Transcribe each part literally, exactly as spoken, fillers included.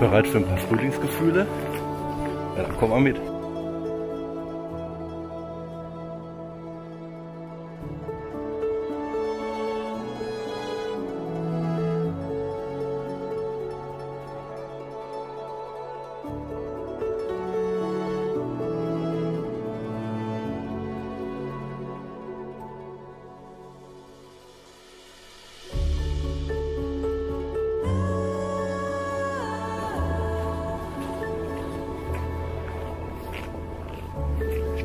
Bereit für ein paar Frühlingsgefühle? Ja, dann komm mal mit.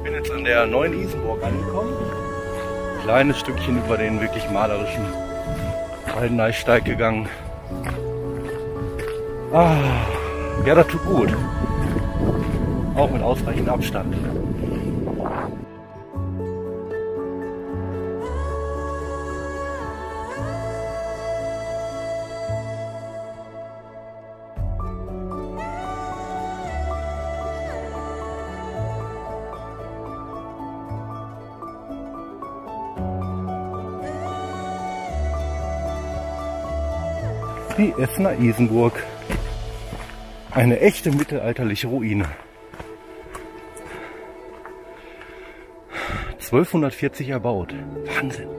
Jetzt an der neuen Isenburg angekommen. Ein kleines Stückchen über den wirklich malerischen Aldeneissteig gegangen. Ah, ja, das tut gut. Auch mit ausreichend Abstand. Die Essener Isenburg. Eine echte mittelalterliche Ruine. zwölfhundertvierzig erbaut. Wahnsinn.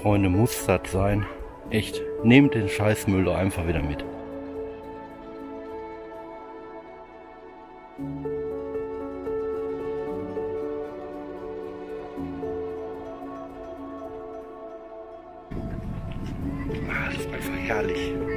Freunde, muss das sein. Echt, nehmt den Scheißmüll doch einfach wieder mit. Herrlich.